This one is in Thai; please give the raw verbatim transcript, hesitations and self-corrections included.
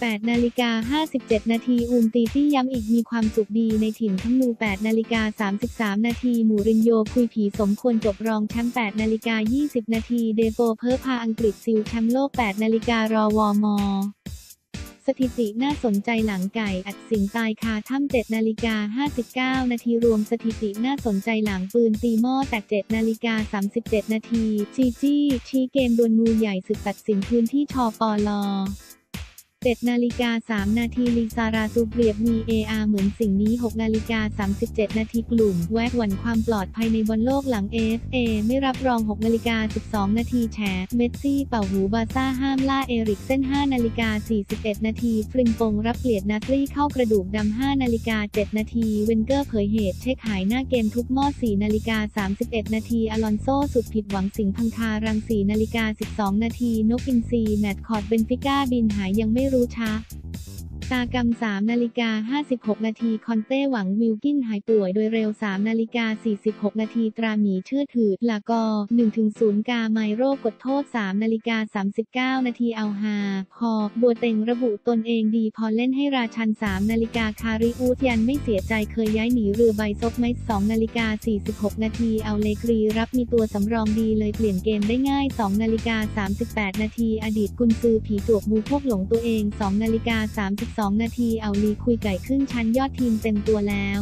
แปดนาฬิกาห้าสิบเจ็ดนาทีอูมตีตี้ย้ำอีกมีความสุขดีในถิ่นคัมนูแปดนาฬิกาสามสิบสามนาทีมูรินโญ่คุยผีสมควรจบรองแชมป์แปดนาฬิกายี่สิบนาทีเดโปเพ้อพาอังกฤษซิลแชมป์โลกแปดนาฬิการอวมสถิติน่าสนใจหลังไก่อัดสิงตายคาถ้ำเจ็ดนาฬิกาห้าสิบเก้านาทีรวมสถิติน่าสนใจหลังปืนตีหม้อแตกเจ็ดนาฬิกาสามสิบเจ็ดนาทีจีจี้ชี้เกมดวลงูใหญ่ศึกตัดสินพื้นที่ชปลเจ็ดนาฬิกาสามนาทีลีซาราซูเปรียบมีเออาเหมือนสิ่งนี้หกนาฬิกาสามสิบเจ็ดนาทีกลุ่มแวดหวั่นความปลอดภัยในบอลโลกหลังเอฟเอไม่รับรองหกนาฬิกาสิบสองนาทีแฉเมสซี่เป่าหูบาซ่าห้ามล่าเอริกเซนห้านาฬิกาสี่สิบเอ็ดนาทีฟริมปงรับเกลียดนาตรีเข้ากระดูกดำห้านาฬิกาเจ็ดนาทีเวนเกอร์เผยเหตุเช็คหายหน้าเกมทุกหม้อสี่นาฬิกาสามสิบเอ็ดนาทีอลอนโซสุดผิดหวังสิงห์พังคารังสี่นาฬิกาสิบสองนาทีนกอินทรีแมตช์คอร์ดเบนฟิก้าบินหายยังไม่รู้ช้าตากรรมสามนาฬิกาห้าสิบหกนาทีคอนเต้หวังวิลกินหายป่วยโดยเร็วสามนาฬิกาสี่สิบหกนาทีตราหมีเชื่อถือลากอ หนึ่งถึงศูนย์ กาไมโรกดโทษสามนาฬิกาสามสิบเก้านาทีเอาฮาพอบัวเต็งระบุตนเองดีพอเล่นให้ราชันสามนาฬิกาคาริอูทยันไม่เสียใจเคยย้ายหนีเรือใบซบไหมสองนาฬิกาสี่สิบหกนาทีเอาเลกรีรับมีตัวสำรองดีเลยเปลี่ยนเกมได้ง่ายสองนาฬิกาสามสิบแปดนาทีอดีตกุนซือผีจวกมูพวกหลงตัวเองสองนาฬิกาสามสิบสองนาทีเอาลีคุยไก่ครึ่งชั้นยอดทีมเต็มตัวแล้ว